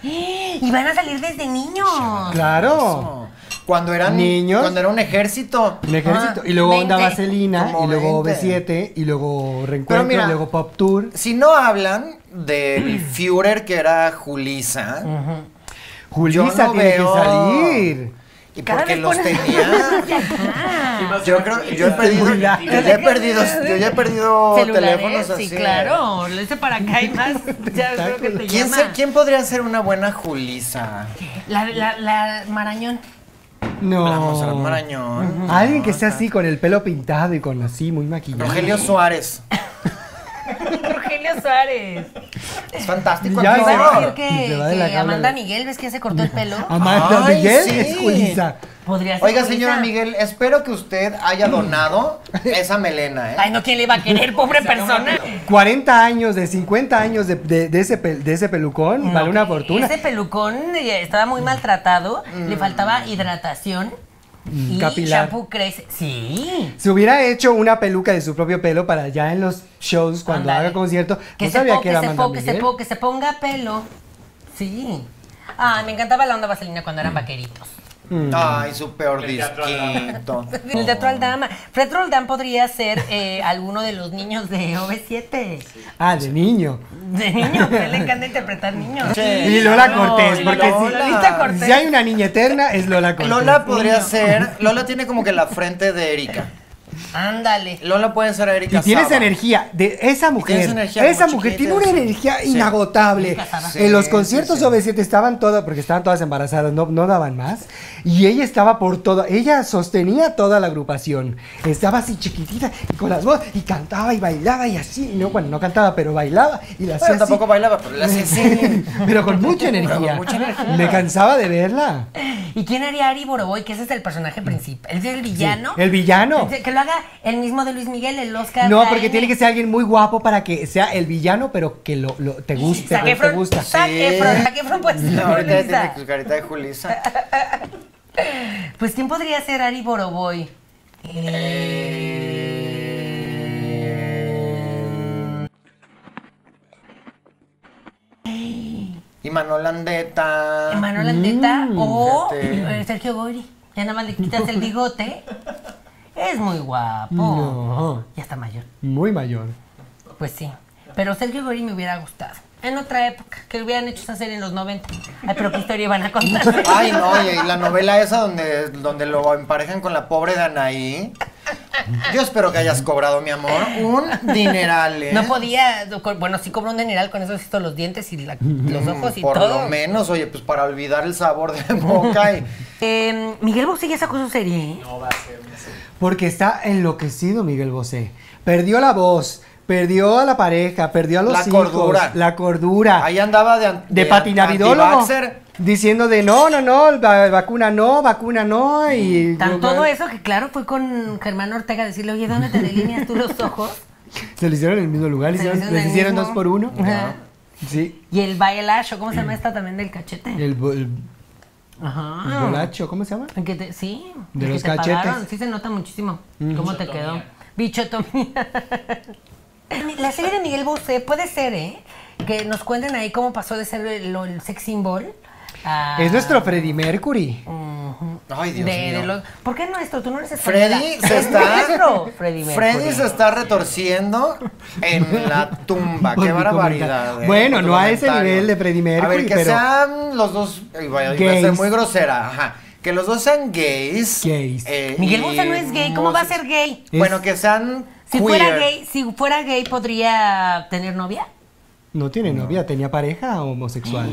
Y van a salir desde niños. Claro. Cuando eran niños. Cuando era un ejército. Un ejército. Ah, y luego Onda Vaselina, y luego O V siete, y luego Reencuentro, mira, y luego Pop Tour. Si no hablan del Führer que era Julissa. Uh-huh. Julissa no tiene veo... que salir. Y porque los tenía. Yo creo, yo he perdido, yo ya he perdido, yo ya he perdido teléfonos así. Sí, claro, lo hice para acá y más. Ya creo que te ¿Quién, ser, ¿Quién podría ser una buena Julissa? La, la, la Marañón. No. Vamos a la Marañón. Uh-huh. Alguien que sea así, con el pelo pintado y con así, muy maquillado. Rogelio Suárez. Rogelio Suárez. Es fantástico. Ya, actor. Va a decir que, que la Amanda Miguel, ¿ves que se cortó el pelo? Amanda Ay, Miguel sí. es Julissa. Podría ser. Oiga, Julissa. Señora Miguel, espero que usted haya donado esa melena, ¿eh? Ay, no, ¿quién le iba a querer, pobre persona? cuarenta años, de cincuenta años de, de, de, ese, pel, de ese pelucón, no, vale una fortuna. Ese pelucón estaba muy maltratado, mm. le faltaba hidratación. Y capilar. Shampoo crece. Sí. Se hubiera hecho una peluca de su propio pelo para ya en los shows, cuando Andale. haga concierto. Que no se sabía po, que era Amanda Miguel. Que se, po, que se ponga pelo. Sí. Ah, me encantaba la Onda Vaselina cuando eran vaqueritos. Mm. Ay, su peor disquito. El Teatro Aldama. Fred Roldán podría ser eh, alguno de los niños de O V siete. Sí. Ah, de niño. De niño, que le encanta interpretar niños. Sí. Y Lola Cortés, porque Lola. Si, si hay una niña eterna, es Lola Cortés. Lola podría ser, Lola tiene como que la frente de Erika. Ándale. Lola puede ser Erika. Y tienes Saba. energía de esa mujer. Energía esa mujer tiene una energía sí. inagotable. Sí, en los conciertos sí, sí. O V siete estaban todas, porque estaban todas embarazadas, no, no daban más. Y ella estaba por todo, ella sostenía toda la agrupación. Estaba así chiquitita y con las voces y cantaba y bailaba y así. Y no, bueno, no cantaba, pero bailaba y la hacía. Bueno, tampoco bailaba, pero la hacía así. Pero con mucha energía. Con mucha energía. Me cansaba de verla. ¿Y quién haría Ari Borovoy? Que ese es el personaje principal. ¿Es el villano? Sí, el villano. Que lo haga el mismo de Luis Miguel, el Oscar. No, porque tiene que ser alguien muy guapo para que sea el villano, pero que lo, lo te guste. Saque te gusta. Saque Fron, pues. No, ahorita tiene tu carita de Julissa. Pues, ¿quién podría ser Ari Borovoy? Y Manuel Landeta. Manuel Landeta mm, o fíjate. Sergio Goyri. Ya nada más le quitas el bigote. Es muy guapo. No. Ya está mayor. Muy mayor. Pues sí. Pero Sergio Goyri me hubiera gustado. En otra época, que hubieran hecho esa serie en los noventa. Ay, pero qué historia iban a contar. Ay, no, y la novela esa donde, donde lo emparejan con la pobre Danaí. Yo espero que hayas cobrado, mi amor, un dineral, ¿eh? No podía, bueno, sí cobró un dineral, con eso se hizo los dientes y la, los ojos y Por todo. Por lo menos, oye, pues para olvidar el sabor de boca y... eh, Miguel Bosé ya sacó su serie, ¿eh? No va a ser, no sé. Porque está enloquecido Miguel Bosé. Perdió la voz. Perdió a la pareja, perdió a los la hijos. La cordura. La cordura. Ahí andaba de, de, de patinavidólogo. Diciendo de no, no, no, vacuna no, vacuna no. Y tan todo eso que claro fue con Germán Ortega a decirle, oye, ¿dónde te delineas tú los ojos? Se lo hicieron en el mismo lugar, les hicieron, les hicieron dos por uno. Ajá. Sí. Y el bailacho, ¿cómo se llama esta también del cachete? El, el, Ajá. el bolacho, ¿cómo se llama? Que te, sí. De los que cachetes. Pagaron. Sí se nota muchísimo mm. cómo Bichotomía. te quedó. Bichotomía. La serie de Miguel Bosé puede ser, ¿eh? Que nos cuenten ahí cómo pasó de ser el, el sex symbol. A... es nuestro Freddie Mercury. Uh-huh. Ay, Dios de, mío. De lo... ¿Por qué nuestro? Tú no eres española. Freddie se está. Freddie, Freddie se está retorciendo en la tumba. Qué barbaridad. Eh, bueno, no a ese nivel de Freddie Mercury. A ver, que pero... sean los dos. Ay, vaya, iba a ser muy grosera. Ajá. Que los dos sean gays. Gays. Eh, Miguel Bosé no es gay. ¿Cómo va a ser gay? Es... bueno, que sean. Si fuera, gay, si fuera gay, ¿podría tener novia? No tiene no. novia, tenía pareja homosexual.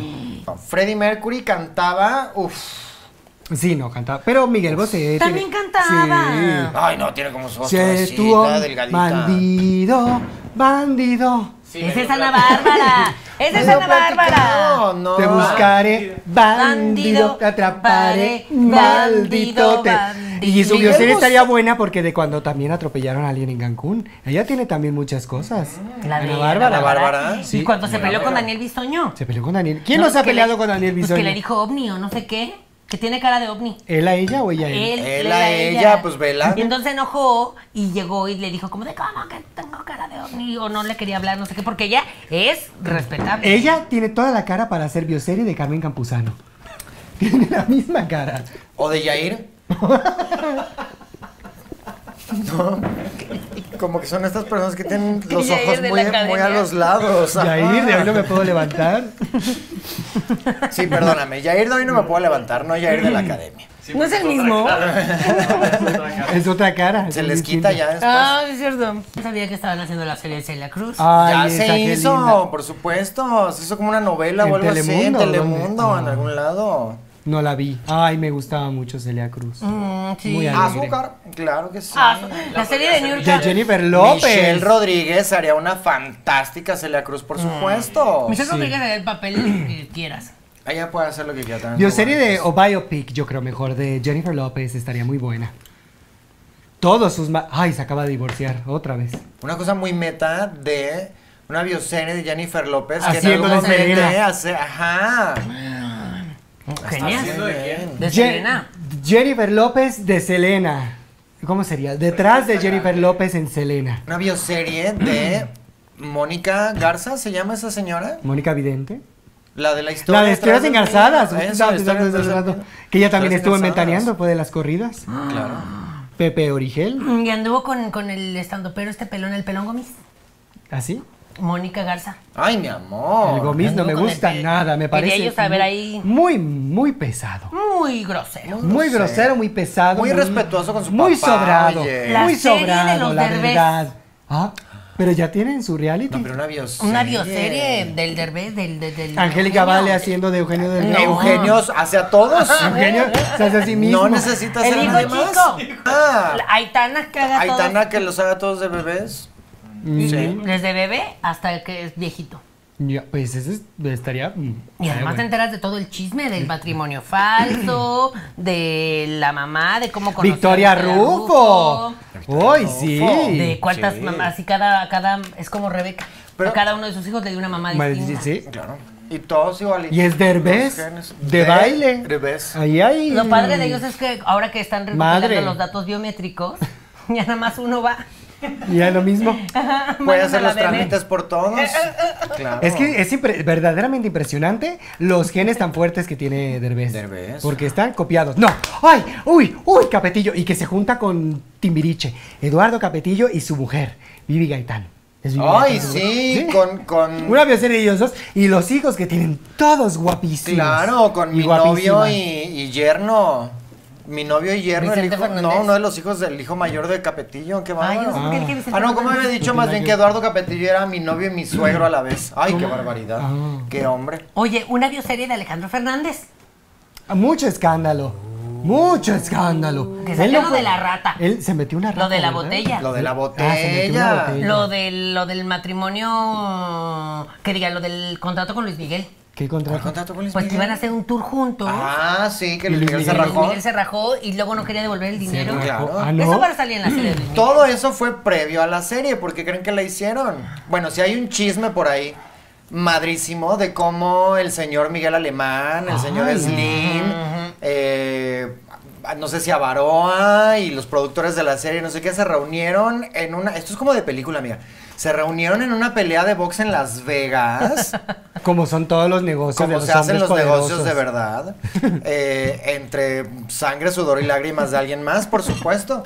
No, Freddie Mercury cantaba, uff. Sí, no, cantaba. Pero Miguel Bosé... También tiene... cantaba. Sí. Ay, no, tiene como su voz toda delgadita. Bandido, bandido. Sí, esa es Ana Bárbara. Esa es Ana Bárbara. No, no. Te buscaré, bandido, te atraparé, maldito. Te... Y su bioserie estaría buena porque de cuando también atropellaron a alguien en Cancún. Ella tiene también muchas cosas. La Ana Bárbara. Ana Bárbara. Sí. Y cuando se peleó con Daniel Bisoño. Se peleó con Daniel. ¿Quién no se ha peleado con Daniel Bisoño? Pues que le dijo ovni o no sé qué. Que tiene cara de ovni. ¿Él a ella o ella a él? Él, él a ella, ella, pues vela. Y entonces enojó y llegó y le dijo como de cómo que tengo cara de ovni o no le quería hablar, no sé qué, porque ella es respetable. Ella tiene toda la cara para hacer bioserie de Carmen Campuzano. Tiene la misma cara. ¿O de Yair? No. Como que son estas personas que tienen los ojos muy, muy a los lados. Yair, de hoy no me puedo levantar. Sí, perdóname, Yair de hoy no me puedo levantar, no Yair de la academia. Sí, ¿no es el mismo? Es otra cara. Se les quita ya después. Ah, es cierto. No sabía que estaban haciendo la serie de Celia Cruz. Ay, ya se hizo, linda. Por supuesto. Se hizo como una novela o algo así. En Telemundo, ah, en algún lado. No la vi. Ay, me gustaba mucho Celia Cruz. Mm, sí. Muy alegre. Azúcar, claro que sí. Ah, la, la serie de New York. De Jennifer López. Michelle Rodríguez haría una fantástica Celia Cruz, por supuesto. Mm. Michelle Rodríguez haría el papel que quieras. Ella puede hacer lo que quiera también. Yo serie de, o biopic, yo creo mejor, de Jennifer López estaría muy buena. Todos sus... Ay, se acaba de divorciar otra vez. Una cosa muy meta de una bioserie de Jennifer López. Así que en algún momento hace... Ajá. Genial. ¿De Selena? Jennifer López de Selena. ¿Cómo sería? Detrás de Jennifer López en Selena. Una bioserie de Mónica Garza, ¿se llama esa señora? Mónica Vidente. La de la historia. La de historias engarzadas. Que ella también estuvo inventaneando, fue de las corridas. Claro. Pepe Origel. Y anduvo con, con el estandopero este pelón, el pelón Gómez. ¿Ah, sí? Mónica Garza. Ay, mi amor. El Gomis no me gusta el, nada, me parece. Ellos, a ver, ahí... Muy, muy pesado. Muy grosero. Muy grosero, grosero muy pesado. Muy, muy respetuoso con su papá. Muy sobrado. Oye. La muy sobrado, de la Derbez. Verdad. Ah, pero ya tienen su reality. No, pero una bioserie. Una bioserie del Derbez, del... del, del Angélica Vale haciendo de Eugenio del Derbez. No. Eugenio hace a todos. Eugenio se hace a sí mismo. No necesita hacer nada más. Ah. Aitana que haga Aitana todos. Que los haga todos de bebés. Sí. Sí. Desde bebé hasta que es viejito. Ya, pues eso es, estaría... Y además bueno. Te enteras de todo el chisme del matrimonio falso, de la mamá, de cómo conocer Victoria Rufo. ¡Uy, sí! De cuántas sí. mamás, y cada, cada... Es como Rebeca. Pero a cada uno de sus hijos le dio una mamá distinta. Sí, sí, claro. Y todos igualitos. Y es Derbez, de, de baile. Derbez. Ahí, ahí. Lo padre de ellos es que ahora que están recopilando los datos biométricos, ya nada más uno va... Y es lo mismo. Puede hacer los trámites por todos. Claro. Es que es impre verdaderamente impresionante los genes tan fuertes que tiene Derbez. Derbez. Porque están copiados. ¡No! ¡Ay! ¡Uy! ¡Uy! Capetillo. Y que se junta con Timbiriche. Eduardo Capetillo y su mujer, Vivi Gaitán. Ay, sí, ¿sí? Con, con... Una bioserie de ellos dos. Y los hijos que tienen todos guapísimos. Claro, con mi novio y, y yerno. Mi novio y yerno, el hijo, no, uno de los hijos del hijo mayor de Capetillo, qué bárbaro. Ay, no sé ah. ah, no, como había dicho más bien que Eduardo Capetillo era mi novio y mi suegro a la vez. Ay, qué barbaridad, ah. qué hombre. Oye, una bioserie de Alejandro Fernández. Mucho escándalo, mucho escándalo. Que salió lo de la rata. Él se metió una rata. Lo de la botella. Lo de la botella. Ah, se metió una botella. Lo, de, lo del matrimonio, que diga, lo del contrato con Luis Miguel. ¿Qué contrato? contrato con Luis pues Miguel? Que iban a hacer un tour juntos. Ah, sí, que Luis Miguel, Miguel se rajó. Luis Miguel se rajó y luego no quería devolver el dinero. Sí, claro. ¿Ah, no? Eso para salir en la serie. De Todo eso fue previo a la serie, porque creen que la hicieron. Bueno, si hay un chisme por ahí, madrísimo, de cómo el señor Miguel Alemán, el Ay, señor Slim, uh-huh. eh... no sé si Avaroa y los productores de la serie, no sé qué, se reunieron en una... Esto es como de película, amiga. Se reunieron en una pelea de box en Las Vegas. Como son todos los negocios como de los se hacen los poderosos. Negocios de verdad. Eh, entre sangre, sudor y lágrimas de alguien más, por supuesto.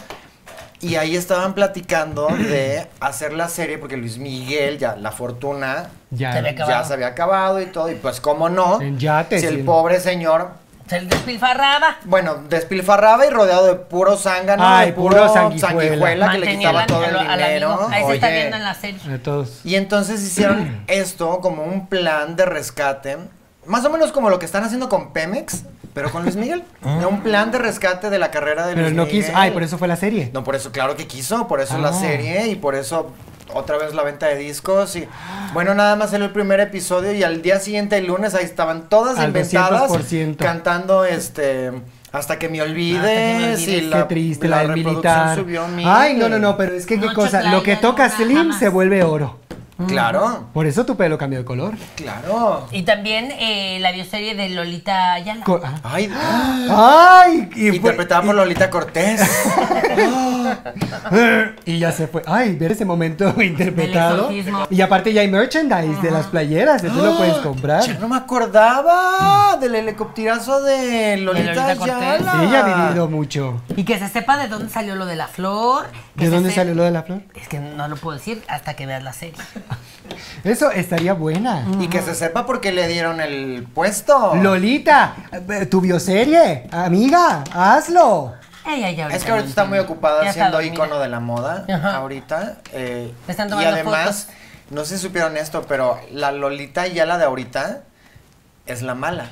Y ahí estaban platicando de hacer la serie, porque Luis Miguel, ya la fortuna, ya, ya se había acabado y todo. Y pues, ¿cómo no? En yates, si el pobre señor... Se despilfarraba. Bueno, despilfarraba y rodeado de puro zángano. Ay, puro, puro sanguijuela, sanguijuela que le quitaba todo el dinero. Ahí se está viendo en la serie. Y entonces hicieron esto como un plan de rescate. Más o menos como lo que están haciendo con Pemex, pero con Luis Miguel. ¿Eh? Un plan de rescate de la carrera de pero Luis no Miguel. Quiso. Ay, por eso fue la serie. No, por eso, claro que quiso. Por eso ah. la serie y por eso otra vez la venta de discos. Y bueno, nada más salió el primer episodio y al día siguiente, el lunes, ahí estaban todas al inventadas. doscientos por ciento. Cantando este... Hasta que me olvides. Y la, qué triste, la, la del militar. Subió, ay, no, no, no, pero es que qué cosa. Lo que toca Slim jamás. se vuelve oro. Claro. Por eso tu pelo cambió de color. Claro. Y también eh, la bioserie de Lolita Ayala. Co ah. Ay, ay. Y interpretada por Lolita Cortés. Y ya se fue. Ay, ver ese momento interpretado. Y aparte ya hay merchandise uh-huh. de las playeras que tú lo puedes comprar. Yo no me acordaba del helicópterazo de Lolita, Lolita Ayala. Sí, ella ha vivido mucho. Y que se sepa de dónde salió lo de la flor. ¿De dónde se... salió lo de la flor? Es que no lo puedo decir hasta que veas la serie. Eso estaría buena. Y que se sepa por qué le dieron el puesto. Lolita, tu bioserie, amiga, hazlo. Ay, ay, es que ahorita está muy ocupada ya siendo sabes, ícono mira. de la moda. Ajá. Ahorita eh, están tomando y además, fotos. No sé si supieron esto, pero la Lolita ya la de ahorita es la mala.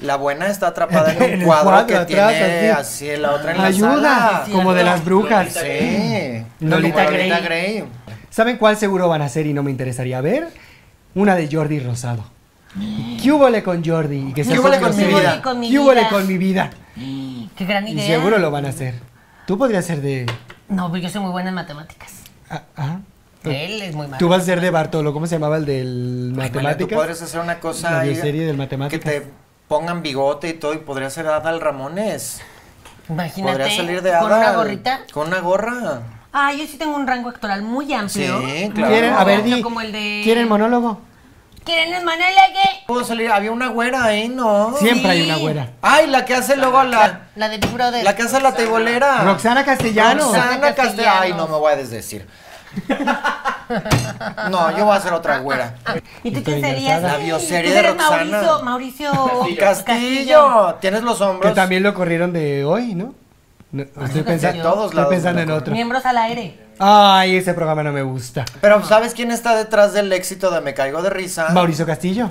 La buena está atrapada en un en cuadro, cuadro que atrás, tiene así, así la otra en la ayuda, sala. Ayuda, como de las brujas. Lolita sí. Grey. Lolita, Lolita Grey. Grey. ¿Saben cuál seguro van a hacer y no me interesaría ver? Una de Jordi Rosado. ¿Qué húbole con Jordi? ¿Qué húbole con mi vida? ¿Qué húbole con mi vida? Qué gran idea. Y seguro lo van a hacer. ¿Tú podrías ser de...? No, porque yo soy muy buena en matemáticas. Ah, ah. Él es muy malo. Tú vas a ser de Bartolo, ¿cómo se llamaba el del matemáticas? Tú podrías hacer una cosa ahí que te pongan bigote y todo y podrías ser Adal Ramones. Imagínate. Podrías salir de Adal. ¿Con una gorrita? Con una gorra. Ah, yo sí tengo un rango actoral muy amplio. Sí, claro. ¿Quieren, a ver, di, como el de... ¿Quieren monólogo? ¿Quieren el monólogo? Puedo salir, había una güera ahí, ¿no? Siempre sí. hay una güera. Ay, la que hace la, luego la... La de figura de... La que hace la tebolera. Roxana Castellanos. Roxana Castellanos. Ay, no me voy a desdecir. No, yo voy a hacer otra güera. ¿Y tú quién serías? La bioserie de Roxana. Mauricio, Mauricio Castillo. Castillo. Tienes los hombros. Que también lo corrieron de hoy, ¿no? No, estoy pensando, todos estoy pensando en otro. Miembros al aire. Ay, ese programa no me gusta. Pero ¿sabes quién está detrás del éxito de Me Caigo de Risa? Mauricio Castillo.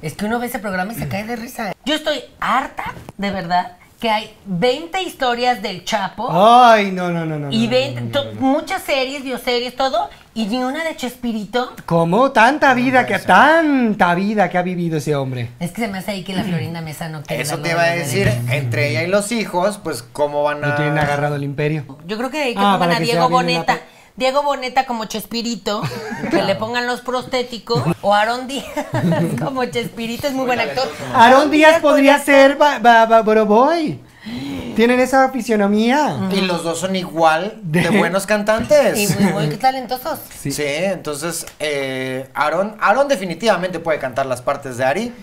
Es que uno ve ese programa y se cae de risa. Yo estoy harta, de verdad, que hay veinte historias del Chapo. Ay, no, no, no, no. Y veinte, no, no, no, no, no. muchas series, bioseries, todo. Y ni una de Chespirito. ¿Cómo? Tanta vida no, que eso. tanta vida que ha vivido ese hombre. Es que se me hace ahí que la Florinda Mesa no queda. Eso te iba a decir, de entre ella y los hijos, pues cómo van a... No tienen agarrado el imperio. Yo creo que ahí que ah, pongan a Diego Boneta. La... Diego Boneta como Chespirito, que le pongan los prostéticos. O Aarón Díaz como Chespirito, es muy buen actor. Aarón Díaz podría ser Boroboy. Tienen esa fisionomía. Y los dos son igual de buenos cantantes. Y muy, muy talentosos. Sí, sí, entonces eh, Aarón, Aarón definitivamente puede cantar las partes de Ari.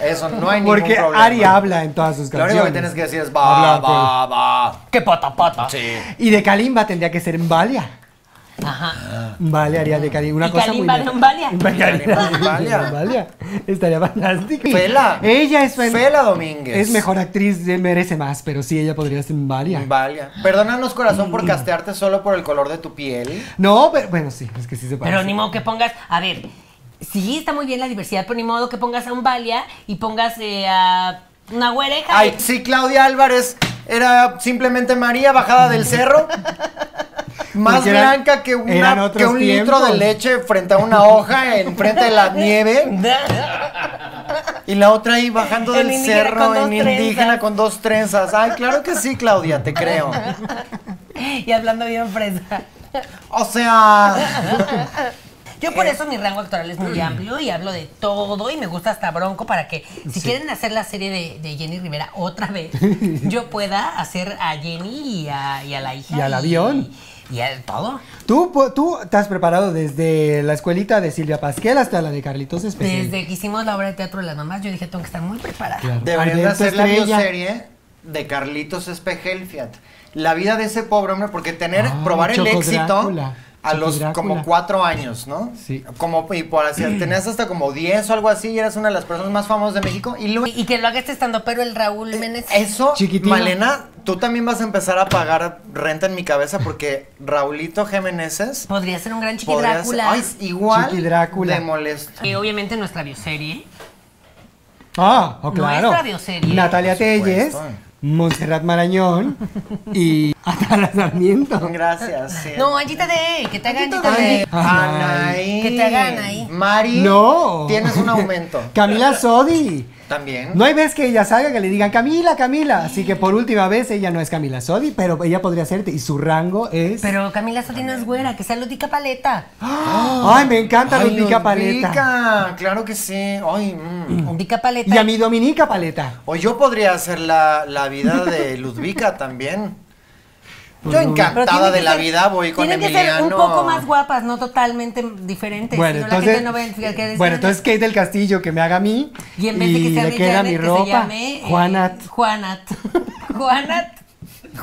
Eso no hay Porque ningún problema. Porque Ari habla en todas sus canciones. Lo único que tienes que decir es va, va, va. ¡Qué pata, pata! Sí. Y de Kalimba tendría que ser Mbalia. Ajá. Vale, haría de Kalimba. Una ¿Y cosa Kalimba muy. Valia. Valia. Valia. Estaría fantástica. Fela. Ella es Fela. Fela Domínguez. Es mejor actriz, merece más, pero sí, ella podría ser Valia. Valia. Perdónanos, corazón, por castearte solo por el color de tu piel. No, pero bueno, sí, es que sí se parece. Pero ni modo que pongas. A ver, sí, está muy bien la diversidad, pero ni modo que pongas a un Valia y pongas eh, a una güereja. Ay, y... sí, Claudia Álvarez era simplemente María bajada del cerro. Más blanca que, una, que un tiempos. litro de leche frente a una hoja en frente de la nieve. Y la otra ahí bajando del cerro en indígena con dos trenzas. Ay, claro que sí, Claudia, te creo. Y hablando bien fresa. O sea... Yo por eso mi rango actoral es muy amplio y hablo de todo y me gusta hasta Bronco para que si sí. quieren hacer la serie de, de Jenny Rivera otra vez, yo pueda hacer a Jenny y a, y a la hija. Y al y, avión. Y a todo. ¿Tú, tú te has preparado desde la escuelita de Silvia Pasquel hasta la de Carlitos Espejel. Desde que hicimos la obra de teatro de las mamás, yo dije, tengo que estar muy preparada. Claro. Deberían de hacer la bioserie de Carlitos Espejel, fíjate. La vida de ese pobre hombre, porque tener, ah, probar el éxito... Drácula. a los como cuatro años, ¿no? Sí. Como, y por hacer, tenías hasta como diez o algo así, y eras una de las personas más famosas de México. Y, luego, y, y que lo haga este estandopero, el Raúl Menes. Eso, chiquitino. Malena, tú también vas a empezar a pagar renta en mi cabeza, porque Raulito G. Meneses podría ser un gran Chiqui Drácula. Ay, igual Chiqui Drácula. Te molesto. Y obviamente nuestra bioserie. Ah, oh, claro. Nuestra bioserie. Natalia Téllez, Montserrat Marañón y Atala Sarmiento. Gracias. Sí. No, Angita de, que te hagan Angita de. Anaí. Que te hagan ahí. Mari. No. Tienes un aumento. Camila Sodi. También. No hay vez que ella salga que le digan Camila, Camila. Así que por última vez ella no es Camila Sodi, pero ella podría serte. Y su rango es. Pero Camila Sodi no es güera, que sea Ludica Paleta. ¡Oh! Ay, me encanta Ay, Ludica Paleta. Ludica, claro que sí. Ay, mmm. Ludica Paleta. Y a mi Dominica Paleta. O yo podría hacer la, la vida de Ludvica también. Yo encantada de la ser, vida voy con Emiliano. Tienen que ser un poco más guapas, no totalmente diferentes. Bueno, entonces, no ven, que bueno, entonces Kate del Castillo que me haga a mí y, en vez de que y sea le Janet, queda mi que ropa. Se llame, Juanat. Eh, Juanat. Juanat.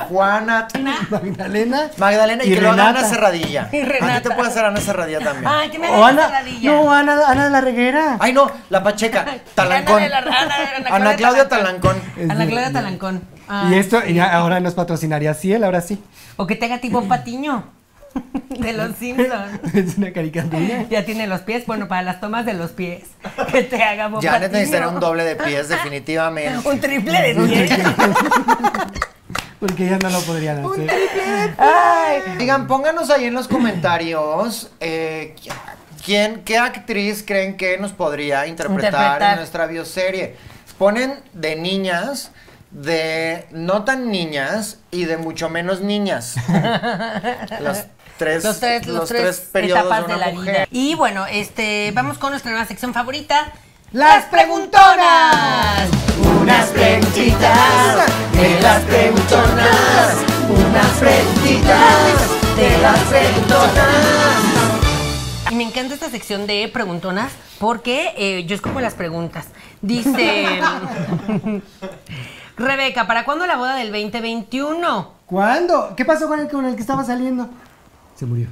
Juanat. Magdalena. Magdalena y, y que Renata. Lo haga Ana Serradilla. Y Renata. A ti te puede hacer Ana Serradilla también. Ay, que me haga Ana Serradilla. No, Ana, Ana de la Reguera. Ay, no, la Pacheca. Talancón. Ana, de la, Ana, Ana, Ana Claudia Talancón. Talancón. Ana Claudia Talancón. Ah, y esto y ahora nos patrocinaría Ciel, ahora sí. O que te haga tipo un patiño de los Simpsons. Es una caricatura. Ya tiene los pies, bueno, para las tomas de los pies. Que te haga Bob Patiño. Ya necesitará un doble de pies, definitivamente. Un triple de pies. Porque ya no lo podrían hacer. Un triple de pies. Ay. Digan, pónganos ahí en los comentarios eh, quién, qué actriz creen que nos podría interpretar, interpretar. en nuestra bioserie. Ponen de niñas, de no tan niñas y de mucho menos niñas. Las tres, los tres, los los tres, tres periodos etapas de, una de la mujer. Vida. Y bueno, este, vamos con nuestra nueva sección favorita. ¡Las preguntonas! Unas preguntitas de las preguntonas. Unas preguntitas de las preguntonas. Y me encanta esta sección de preguntonas porque eh, yo escojo las preguntas. Dice... Rebeca, ¿para cuándo la boda del veinte veintiuno? ¿Cuándo? ¿Qué pasó con el, con el que estaba saliendo? Se murió.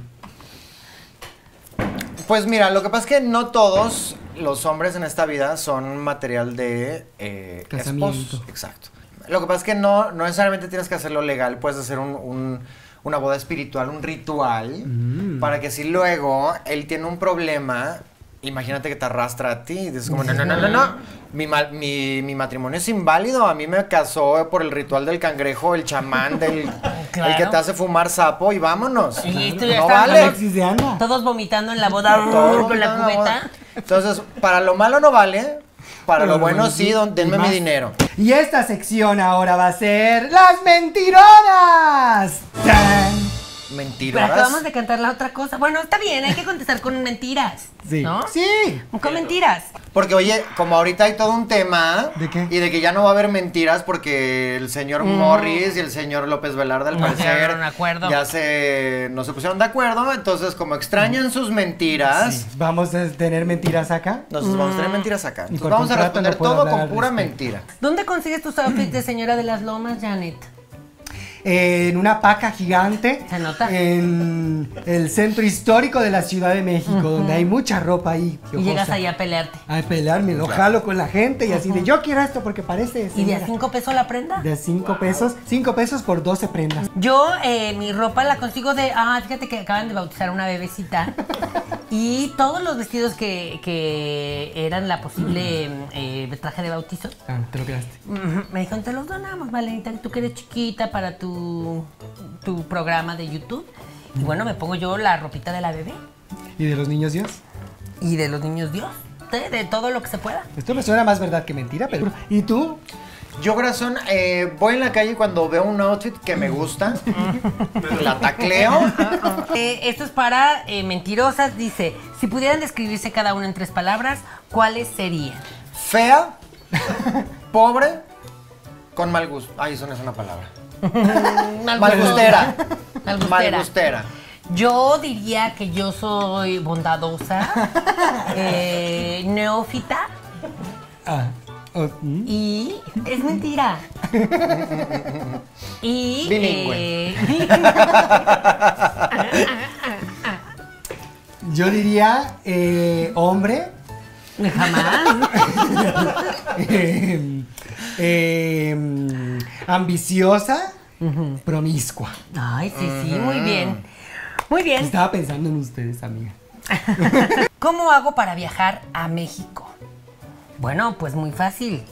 Pues mira, lo que pasa es que no todos los hombres en esta vida son material de eh, casamiento. Esposos. Exacto. Lo que pasa es que no, no necesariamente tienes que hacerlo legal. Puedes hacer un, un, una boda espiritual, un ritual, mm. para que si luego él tiene un problema... Imagínate que te arrastra a ti y dices como, no, no, no, no, no, mi, mi, mi matrimonio es inválido, a mí me casó por el ritual del cangrejo, el chamán, del, claro. el que te hace fumar sapo y vámonos. Y tú ya no vale. Todos, todos vomitando en la boda, todos con la cubeta. Entonces, para lo malo no vale, para lo bueno sí, don, denme mi dinero. Y esta sección ahora va a ser las mentironas. ¡Tan! Mentiras. Pero acabamos de cantar la otra cosa. Bueno, está bien, hay que contestar con mentiras, sí. ¿no? Sí. Con pero... mentiras. Porque, oye, como ahorita hay todo un tema. ¿De qué? Y de que ya no va a haber mentiras porque el señor mm. Morris y el señor López Velarde, al parecer, no ya se, no se pusieron de acuerdo. Entonces, como extrañan sus mentiras. Sí. ¿Vamos a tener mentiras acá? Nosotros mm. vamos a tener mentiras acá. Entonces, vamos a responder no todo con pura mentira. ¿Dónde consigues tus outfits de señora de las Lomas, Janet? En una paca gigante. ¿Se nota? En el centro histórico de la Ciudad de México, uh-huh. donde hay mucha ropa ahí. Y cosa. Llegas ahí a pelearte. A pelearme, lo jalo con la gente y uh-huh. así de yo quiero esto porque parece. Señora. ¿Y de a cinco pesos la prenda? De a cinco wow. pesos, cinco pesos por doce prendas. Yo eh, mi ropa la consigo de, ah, fíjate que acaban de bautizar una bebecita y todos los vestidos que, que eran la posible eh, traje de bautizo. Ah, te lo quedaste. Me dijeron, te los donamos, Valenita, tú que eres chiquita para tu... Tu, tu programa de YouTube. Y bueno, me pongo yo la ropita de la bebé. ¿Y de los niños Dios? Y de los niños Dios, de, de todo lo que se pueda. Esto me suena más verdad que mentira, pero... ¿Y tú? Yo, corazón, eh, voy en la calle cuando veo un outfit que me gusta. La tacleo. eh, esto es para eh, mentirosas. Dice, si pudieran describirse cada uno en tres palabras, ¿cuáles serían? Fea, pobre, con mal gusto. Ay, eso no es una palabra. Malgustera. Malgustera. Yo diría que yo soy bondadosa, eh, neófita ah, oh, mm. y es mentira. y bilingüe. Eh, Yo diría eh, hombre. Jamás. eh, eh, ambiciosa, uh-huh. promiscua. Ay, sí, sí, uh-huh. muy bien. Muy bien. Estaba pensando en ustedes, amiga. ¿Cómo hago para viajar a México? Bueno, pues muy fácil.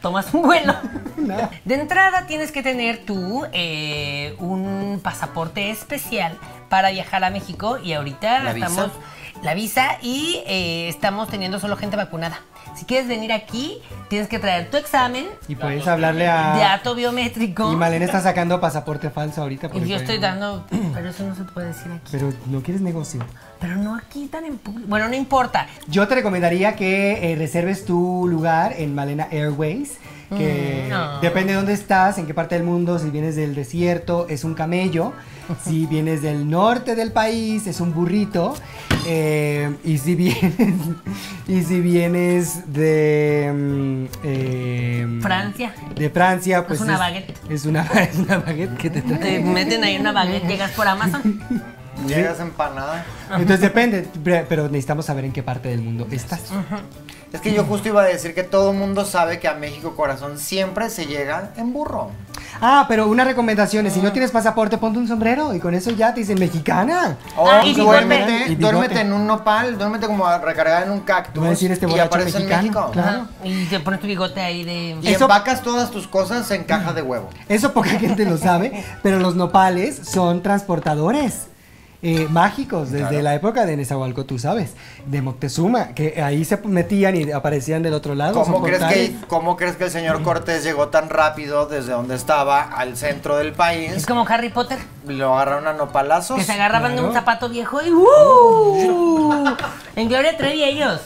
Tomas un vuelo. No. De entrada tienes que tener tú eh, un pasaporte especial para viajar a México y ahorita ¿La estamos visa? la visa y eh, estamos teniendo solo gente vacunada. Si quieres venir aquí, tienes que traer tu examen. Y puedes hablarle a... Dato biométrico. Y Malena está sacando pasaporte falso ahorita. Y yo estoy dando... Pero eso no se puede decir aquí. Pero no quieres negocio. Pero no aquí tan en público. Bueno, no importa. Yo te recomendaría que eh, reserves tu lugar en Malena Airways. Que mm, no. depende de dónde estás, en qué parte del mundo. Si vienes del desierto, es un camello. Si vienes del norte del país, es un burrito. Eh, y si vienes, y si vienes de eh, Francia, de Francia, pues es una es, baguette. Es una, es una baguette que te trae. Te meten ahí una baguette, llegas por Amazon. Llegas empanada. Entonces depende, pero necesitamos saber en qué parte del mundo estás. Uh-huh. Es que yo justo iba a decir que todo el mundo sabe que a México corazón siempre se llega en burro. Ah, pero una recomendación es, si no tienes pasaporte, ponte un sombrero y con eso ya te dicen mexicana. O ah, y duérmete, y duérmete en un nopal, duérmete como recargada en un cactus. ¿No decir este y aparece mexicano, en México. Claro. Ah, y te pones tu bigote ahí de... Y eso, empacas todas tus cosas en caja de huevo. Eso poca gente lo sabe, pero los nopales son transportadores. Eh, mágicos, desde claro. la época de Nezahualcóyotl, tú sabes, de Moctezuma, que ahí se metían y aparecían del otro lado. ¿Cómo, crees que, ¿cómo crees que el señor Cortés llegó tan rápido desde donde estaba al centro del país? Es como Harry Potter. Lo agarraron a nopalazos. Que se agarraban claro. de un zapato viejo y ¡uh! En Gloria Trevi ellos.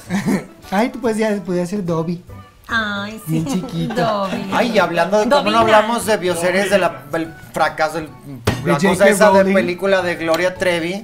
Ay, tú podías ser Dobby. Ay, sí. Bien chiquito. Dobby. Ay, y hablando de Dobby, ¿cómo no hablamos de bioseries, de la, del fracaso, el, la de cosa esa Rowling. De película de Gloria Trevi?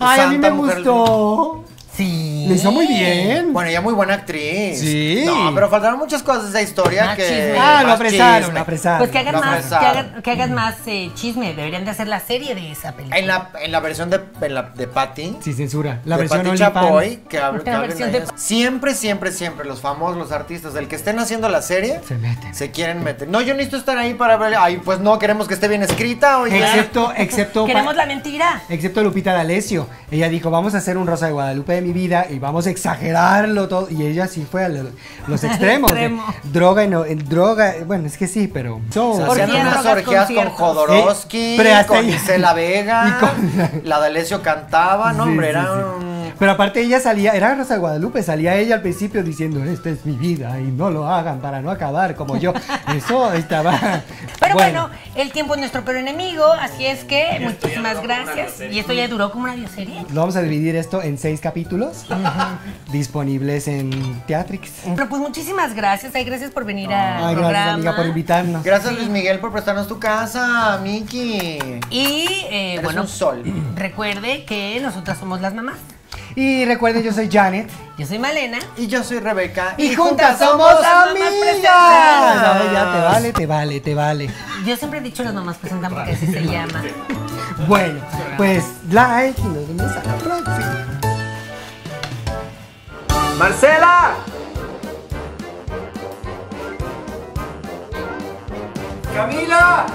Ay, Santa a mí me mujer. gustó. Sí. Le hizo muy bien. Bueno, ella muy buena actriz. Sí. No, pero faltaron muchas cosas de esa historia más que... Chisme. Ah, lo apresaron, lo apresaron. Pues que hagan lo más, que hagan, que hagan más eh, chisme. Deberían de hacer la serie de esa película. En la, en la versión de, en la, de Patti. Sí, censura. La de versión Patti Chapoy, que habla, que versión de Patti Chapoy. Siempre, siempre, siempre los famosos, los artistas, el que estén haciendo la serie... Se meten. Se quieren meter. No, yo necesito estar ahí para ver... Ay, pues no, queremos que esté bien escrita, oye. Excepto, excepto... Queremos la mentira. Excepto Lupita D'Alessio. Ella dijo, vamos a hacer un Rosa de Guadalupe de mi vida y vamos a exagerarlo todo, y ella sí fue a los, los extremos. Extremo. Droga y no, en droga, bueno, es que sí, pero so, se hacían unas orgías con Jodorowsky, ¿eh? Con Gisela Vega, con... la D'Alessio cantaba, no sí, hombre, sí, era sí. Un... Pero aparte ella salía, era Rosa Guadalupe, salía ella al principio diciendo, esta es mi vida y no lo hagan para no acabar como yo. Eso estaba... Pero bueno, bueno, el tiempo es nuestro peor enemigo, así es que y muchísimas gracias. Y esto ya duró como una bioserie. Vamos a dividir esto en seis capítulos uh-huh. disponibles en Teatrix. Pero pues muchísimas gracias, ay, gracias por venir oh, al ay, programa. Gracias, amiga, por invitarnos. Gracias, sí. Luis Miguel, por prestarnos tu casa, Miki. Y, eh, Eres bueno, un sol. Recuerde que nosotras somos las mamás. Y recuerden, yo soy Janet. Yo soy Malena. Y yo soy Rebeca. Y, y juntas, juntas somos amigas. No, ya, te vale, te vale, te vale. Yo siempre he dicho las mamás presentan porque así se llama. Bueno, pues like y nos vemos a la próxima. ¡Marcela! ¡Camila!